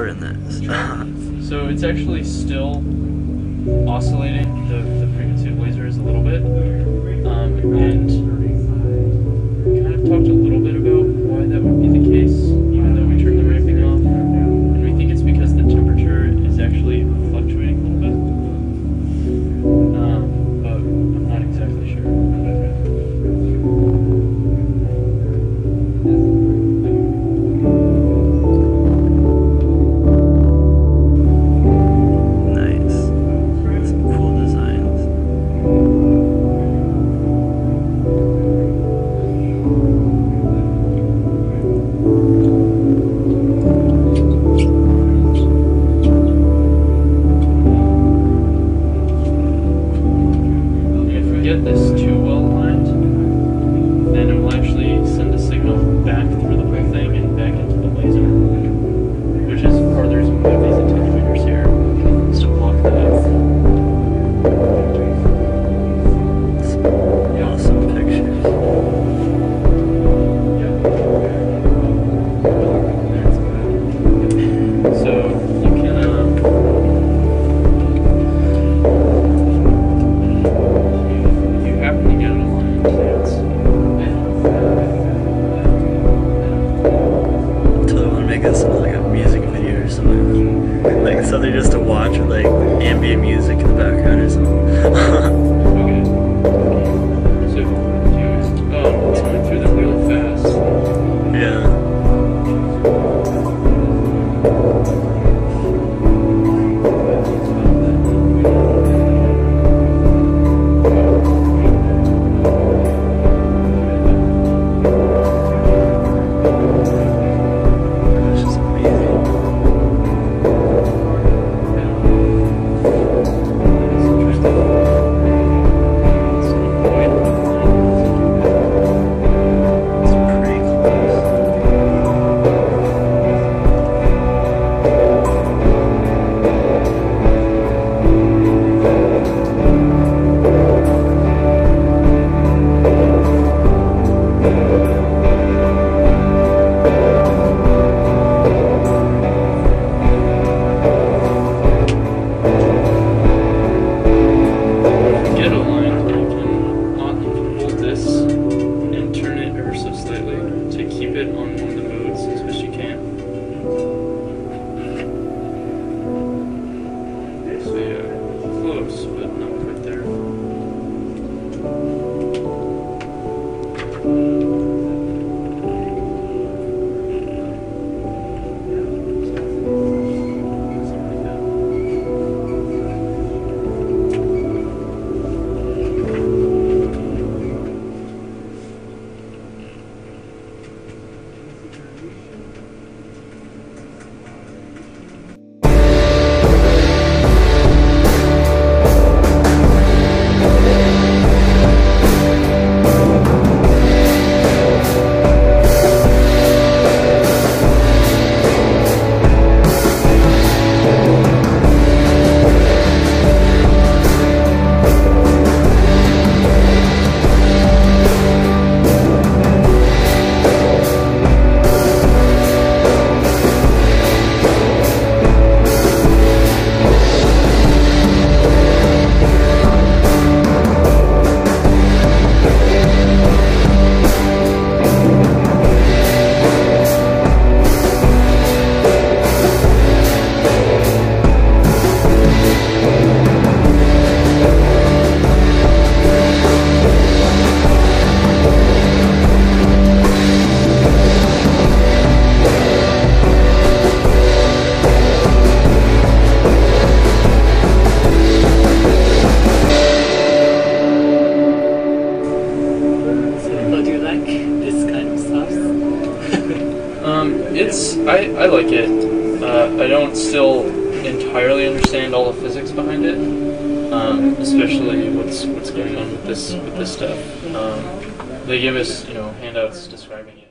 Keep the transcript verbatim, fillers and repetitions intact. recording this. So it's actually still oscillating the, the frequency of lasers a little bit, um, and we kind of talked a little bit about why that would be the case, even though we turned the ramping off, and we think it's because the temperature is actually fluctuating a little bit, um, but I'm not exactly sure. I like it. Uh, I don't still entirely understand all the physics behind it, um, especially what's what's going on with this with this stuff. Um, they give us, you know, handouts describing it.